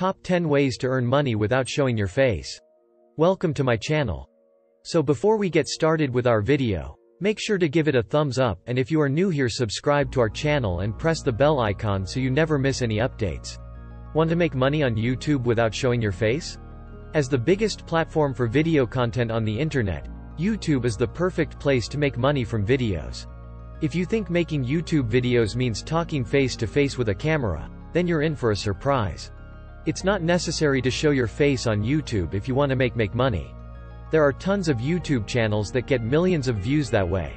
Top 10 ways to earn money without showing your face. Welcome to my channel. So before we get started with our video, make sure to give it a thumbs up, and if you are new here, subscribe to our channel and press the bell icon so you never miss any updates. Want to make money on YouTube without showing your face? As the biggest platform for video content on the internet, YouTube is the perfect place to make money from videos. If you think making YouTube videos means talking face to face with a camera, then you're in for a surprise. It's not necessary to show your face on YouTube if you want to make money. There are tons of YouTube channels that get millions of views that way.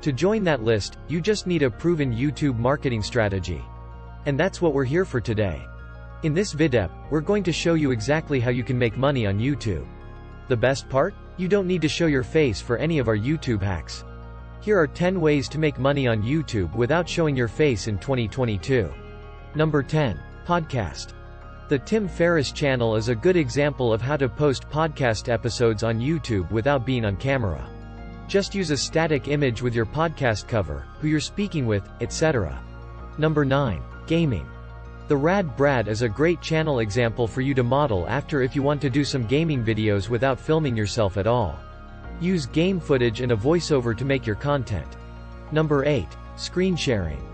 To join that list, you just need a proven YouTube marketing strategy. And that's what we're here for today. In this videp, we're going to show you exactly how you can make money on YouTube. The best part? You don't need to show your face for any of our YouTube hacks. Here are 10 ways to make money on YouTube without showing your face in 2022. Number 10. Podcast. The Tim Ferriss channel is a good example of how to post podcast episodes on YouTube without being on camera. Just use a static image with your podcast cover, who you're speaking with, etc. Number 9. Gaming. The Rad Brad is a great channel example for you to model after if you want to do some gaming videos without filming yourself at all. Use game footage and a voiceover to make your content. Number 8. Screen sharing.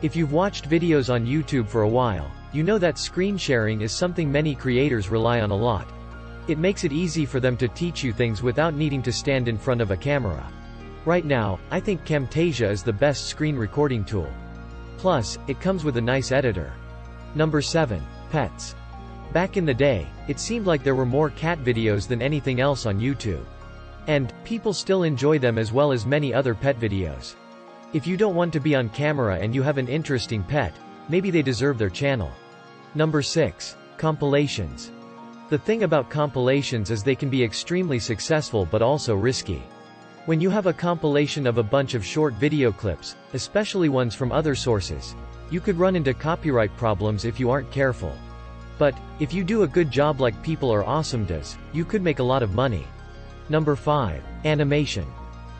If you've watched videos on YouTube for a while, you know that screen sharing is something many creators rely on a lot. It makes it easy for them to teach you things without needing to stand in front of a camera. Right now, I think Camtasia is the best screen recording tool. Plus, it comes with a nice editor. Number 7. Pets. Back in the day, it seemed like there were more cat videos than anything else on YouTube. And people still enjoy them as well as many other pet videos. If you don't want to be on camera and you have an interesting pet, maybe they deserve their channel. Number 6. Compilations. The thing about compilations is they can be extremely successful but also risky. When you have a compilation of a bunch of short video clips, especially ones from other sources, you could run into copyright problems if you aren't careful. But if you do a good job like People Are Awesome does, you could make a lot of money. Number 5. Animation.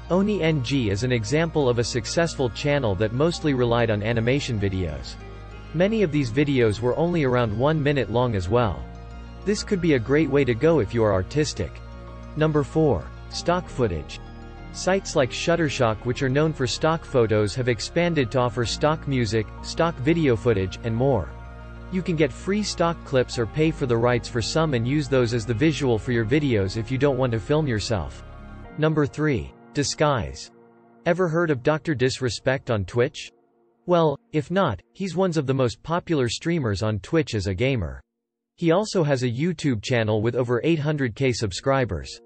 OniNG is an example of a successful channel that mostly relied on animation videos. Many of these videos were only around 1 minute long as well. This could be a great way to go if you are artistic. Number 4. Stock footage. Sites like Shutterstock, which are known for stock photos, have expanded to offer stock music, stock video footage, and more. You can get free stock clips or pay for the rights for some and use those as the visual for your videos if you don't want to film yourself. Number 3. Disguise. Ever heard of Dr. Disrespect on Twitch? Well, if not, he's one of the most popular streamers on Twitch as a gamer. He also has a YouTube channel with over 800K subscribers.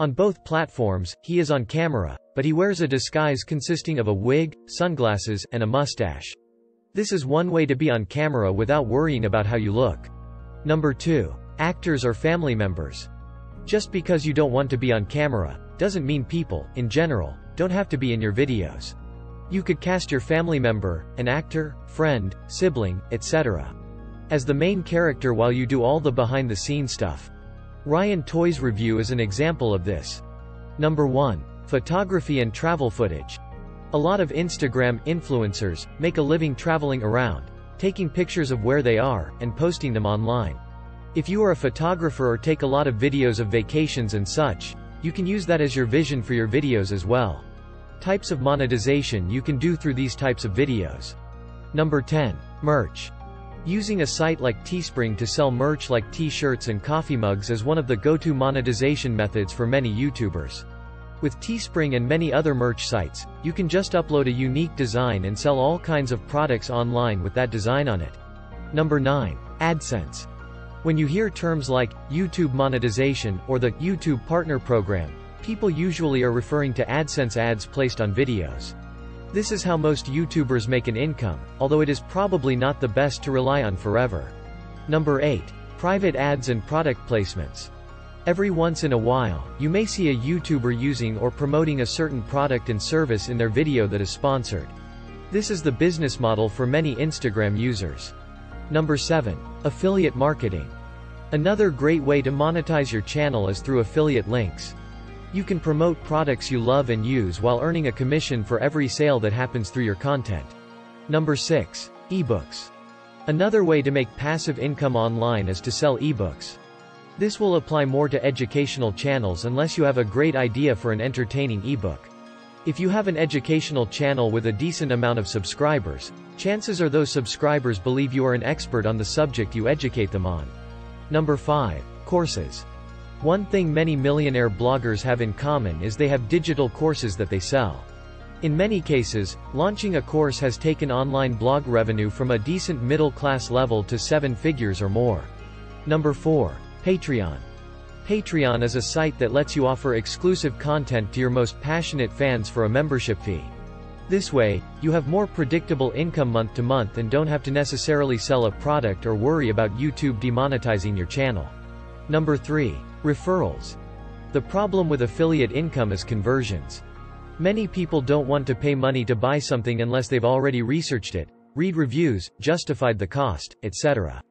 On both platforms, he is on camera, but he wears a disguise consisting of a wig, sunglasses, and a mustache. This is one way to be on camera without worrying about how you look. Number 2. Actors or family members. Just because you don't want to be on camera, doesn't mean people, in general, don't have to be in your videos. You could cast your family member, an actor, friend, sibling, etc. as the main character while you do all the behind-the-scenes stuff. Ryan Toys Review is an example of this. Number 1. Photography and travel footage. A lot of Instagram influencers make a living traveling around, taking pictures of where they are, and posting them online. If you are a photographer or take a lot of videos of vacations and such, you can use that as your vision for your videos as well. Types of monetization you can do through these types of videos. Number 10. Merch. Using a site like Teespring to sell merch like t-shirts and coffee mugs is one of the go-to monetization methods for many YouTubers. With Teespring and many other merch sites, you can just upload a unique design and sell all kinds of products online with that design on it. Number 9. AdSense. When you hear terms like YouTube monetization or the YouTube Partner Program, people usually are referring to AdSense ads placed on videos. This is how most YouTubers make an income, although it is probably not the best to rely on forever. Number 8. Private ads and product placements. Every once in a while, you may see a YouTuber using or promoting a certain product and service in their video that is sponsored. This is the business model for many Instagram users. Number 7. Affiliate marketing. Another great way to monetize your channel is through affiliate links. You can promote products you love and use while earning a commission for every sale that happens through your content. Number 6. Ebooks. Another way to make passive income online is to sell ebooks. This will apply more to educational channels unless you have a great idea for an entertaining ebook. If you have an educational channel with a decent amount of subscribers, chances are those subscribers believe you are an expert on the subject you educate them on. Number 5. Courses. One thing many millionaire bloggers have in common is they have digital courses that they sell. In many cases, launching a course has taken online blog revenue from a decent middle-class level to 7 figures or more. Number 4. Patreon. Patreon is a site that lets you offer exclusive content to your most passionate fans for a membership fee. This way, you have more predictable income month to month and don't have to necessarily sell a product or worry about YouTube demonetizing your channel. Number 3. Referrals. The problem with affiliate income is conversions. Many people don't want to pay money to buy something unless they've already researched it, read reviews, justified the cost, etc.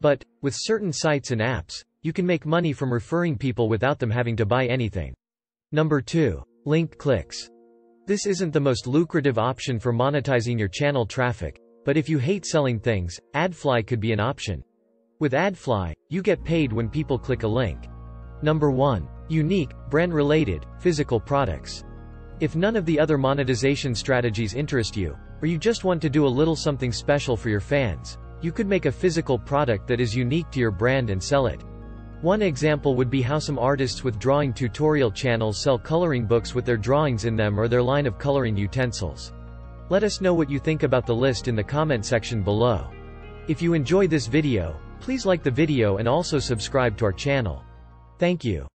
But, with certain sites and apps, you can make money from referring people without them having to buy anything. Number 2. Link clicks. This isn't the most lucrative option for monetizing your channel traffic, but if you hate selling things, AdFly could be an option. With AdFly, you get paid when people click a link. Number 1. Unique, brand-related, physical products. If none of the other monetization strategies interest you, or you just want to do a little something special for your fans, you could make a physical product that is unique to your brand and sell it. One example would be how some artists with drawing tutorial channels sell coloring books with their drawings in them or their line of coloring utensils. Let us know what you think about the list in the comment section below. If you enjoy this video, please like the video and also subscribe to our channel. Thank you.